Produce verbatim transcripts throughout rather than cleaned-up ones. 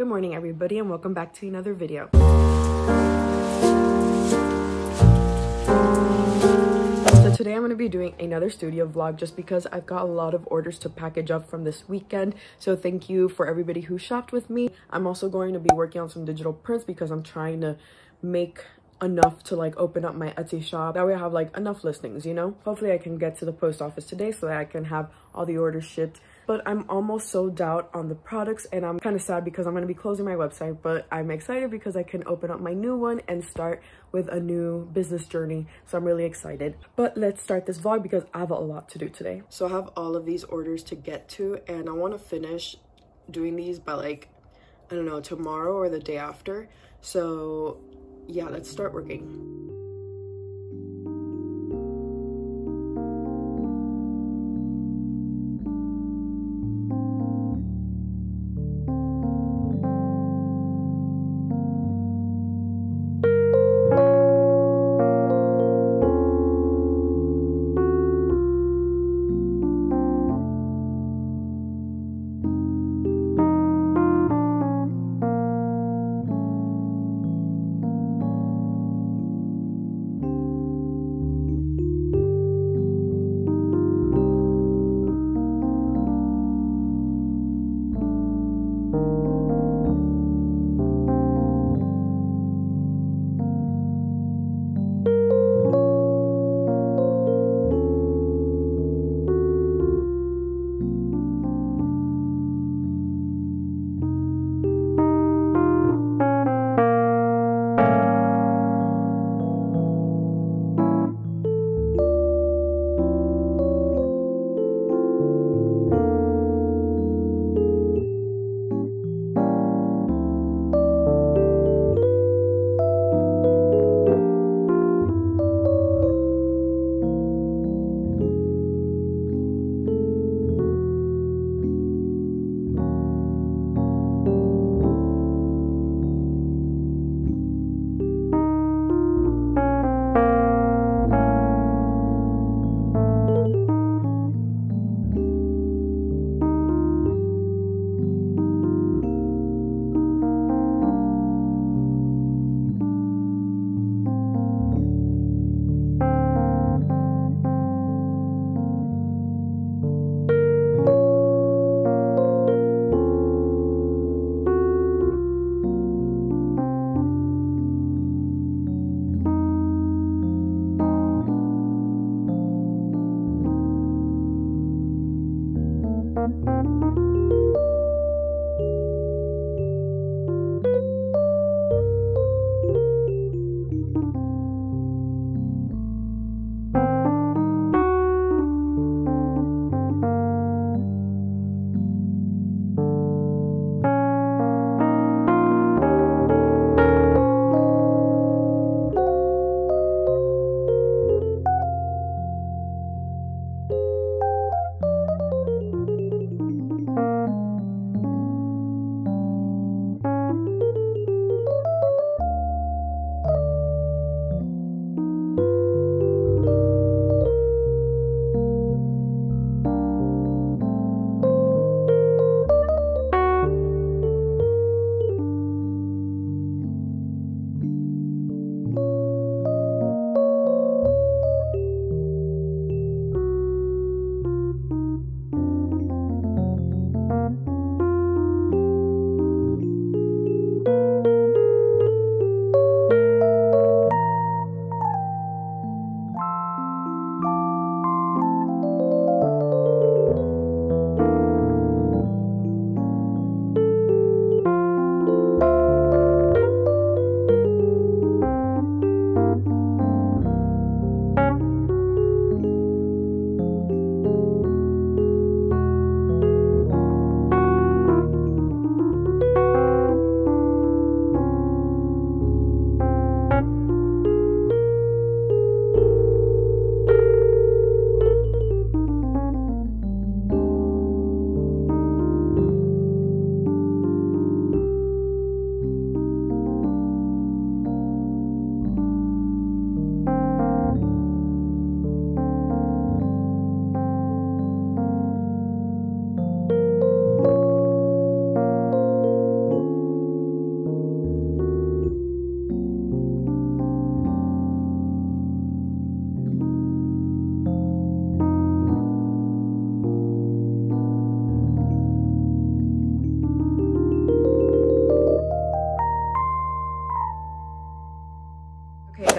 Good morning, everybody, and welcome back to another video. So today I'm going to be doing another studio vlog just because I've got a lot of orders to package up from this weekend. So thank you for everybody who shopped with me. I'm also going to be working on some digital prints because I'm trying to make enough to like open up my Etsy shop. That way I have like enough listings, you know? Hopefully I can get to the post office today so that I can have all the orders shipped. But I'm almost sold out on the products and I'm kind of sad because I'm going to be closing my website, but I'm excited because I can open up my new one and start with a new business journey. So I'm really excited. But let's start this vlog because I have a lot to do today. So I have all of these orders to get to and I want to finish doing these by like, I don't know, tomorrow or the day after. So yeah, let's start working.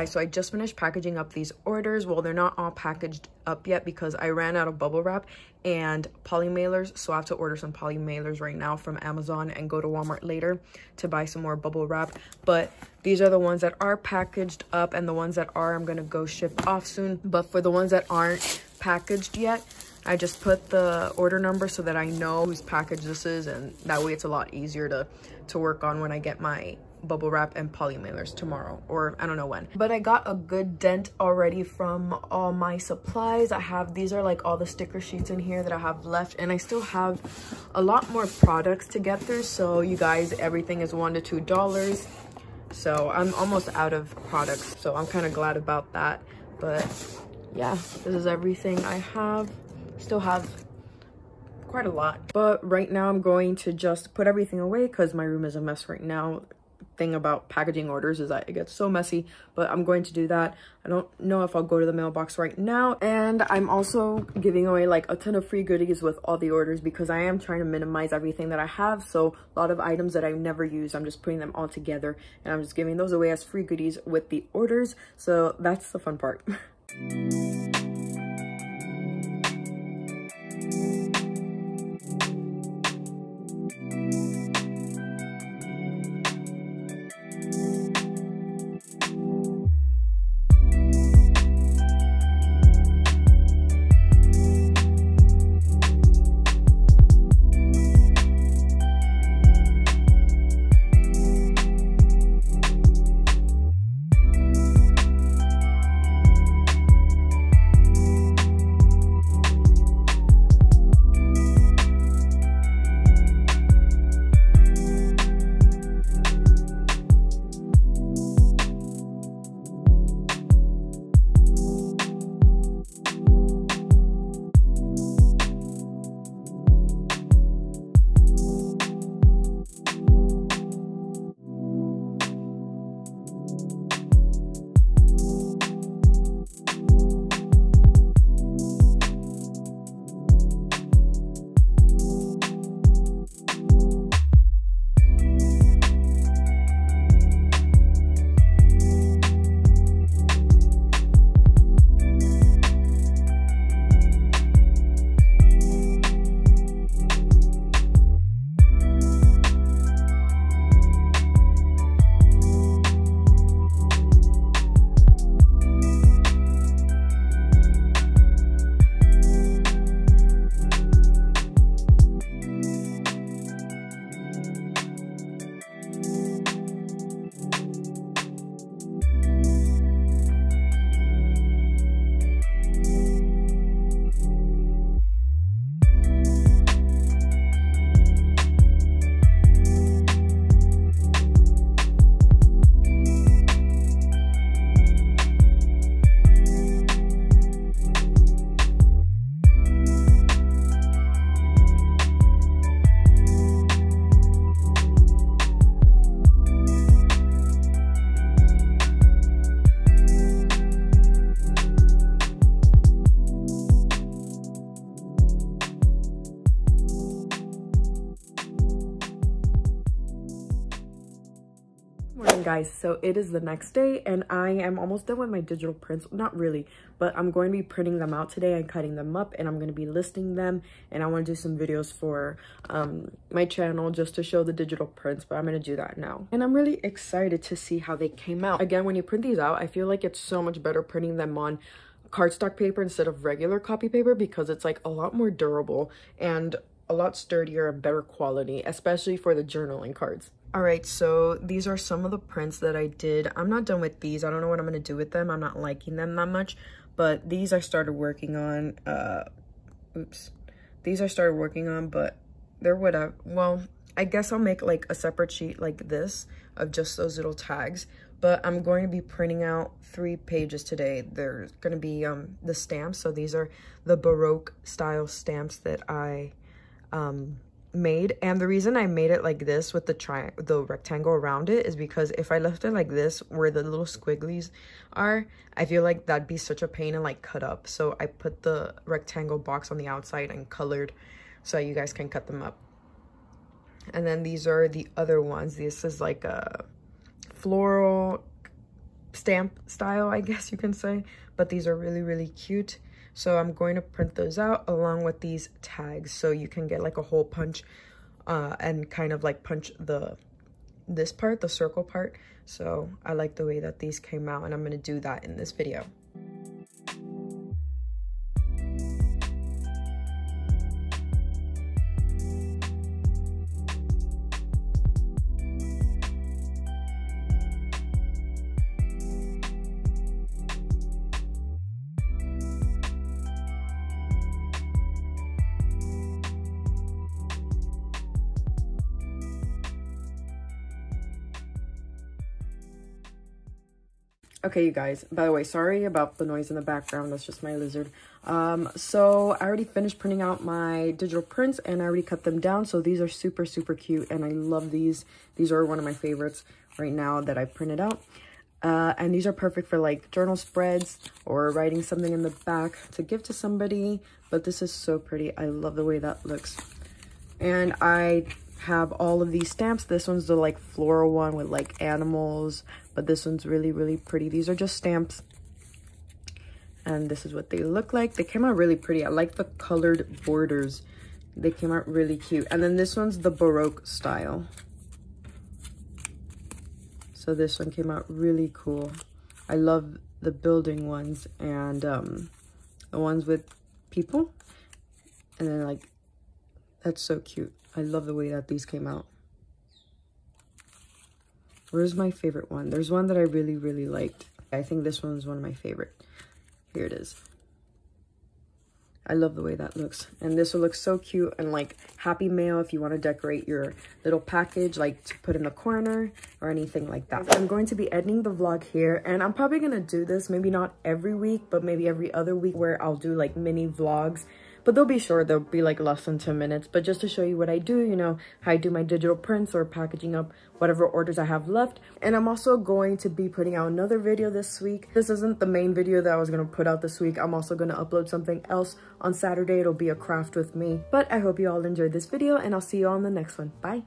guys, so I just finished packaging up these orders. Well, they're not all packaged up yet because I ran out of bubble wrap and poly mailers, so I have to order some poly mailers right now from Amazon and go to Walmart later to buy some more bubble wrap. But these are the ones that are packaged up, and the ones that are, I'm gonna go ship off soon. But for the ones that aren't packaged yet, I just put the order number so that I know whose package this is, and that way it's a lot easier to to work on when I get my bubble wrap and poly mailers tomorrow, or I don't know when. But I got a good dent already from all my supplies. I have, these are like all the sticker sheets in here that I have left, and I still have a lot more products to get through. So you guys, everything is one to two dollars, so I'm almost out of products, so I'm kind of glad about that. But yeah, this is everything I have. Still have quite a lot, but right now I'm going to just put everything away because my room is a mess right now. Thing about packaging orders is that it gets so messy, but I'm going to do that. I don't know if I'll go to the mailbox right now. And I'm also giving away like a ton of free goodies with all the orders because I am trying to minimize everything that I have. So a lot of items that I've never used, I'm just putting them all together and I'm just giving those away as free goodies with the orders. So that's the fun part. Guys, so it is the next day and I am almost done with my digital prints. Not really, but I'm going to be printing them out today and cutting them up, and I'm going to be listing them, and I want to do some videos for um my channel just to show the digital prints, but I'm going to do that now. And I'm really excited to see how they came out. Again, when you print these out, I feel like it's so much better printing them on cardstock paper instead of regular copy paper because it's like a lot more durable and a lot sturdier and better quality, especially for the journaling cards. All right, so these are some of the prints that I did. I'm not done with these. I don't know what I'm gonna do with them. I'm not liking them that much, but these I started working on. Uh, oops, these I started working on, but they're whatever. Well, I guess I'll make like a separate sheet like this of just those little tags. But I'm going to be printing out three pages today. They're gonna be um the stamps. So these are the Baroque style stamps that I um. made, and the reason I made it like this with the tri the rectangle around it is because if I left it like this where the little squigglies are, I feel like that'd be such a pain and like cut up, so I put the rectangle box on the outside and colored so you guys can cut them up. And then these are the other ones. This is like a floral stamp style, I guess you can say, but these are really, really cute. So I'm going to print those out along with these tags, so you can get like a hole punch uh, and kind of like punch the this part, the circle part. So I like the way that these came out, and I'm going to do that in this video. Okay, you guys, by the way, sorry about the noise in the background. That's just my lizard. Um, so I already finished printing out my digital prints, and I already cut them down. So these are super, super cute, and I love these. These are one of my favorites right now that I printed out. Uh, and these are perfect for like journal spreads or writing something in the back to give to somebody. But this is so pretty. I love the way that looks. And I have all of these stamps. This one's the like floral one with like animals, but this one's really, really pretty. These are just stamps, and this is what they look like. They came out really pretty. I like the colored borders. They came out really cute. And then this one's the Baroque style, so this one came out really cool. I love the building ones, and um the ones with people, and then like, that's so cute. I love the way that these came out. Where's my favorite one? There's one that I really, really liked. I think this one is one of my favorite. Here it is. I love the way that looks. And this will look so cute. And like happy mail, if you want to decorate your little package, like to put in the corner or anything like that. I'm going to be ending the vlog here, and I'm probably going to do this, maybe not every week, but maybe every other week, where I'll do like mini vlogs. But they'll be short, they'll be like less than ten minutes. But just to show you what I do, you know, how I do my digital prints or packaging up whatever orders I have left. And I'm also going to be putting out another video this week. This isn't the main video that I was going to put out this week. I'm also going to upload something else on Saturday. It'll be a craft with me. But I hope you all enjoyed this video, and I'll see you all in the next one. Bye.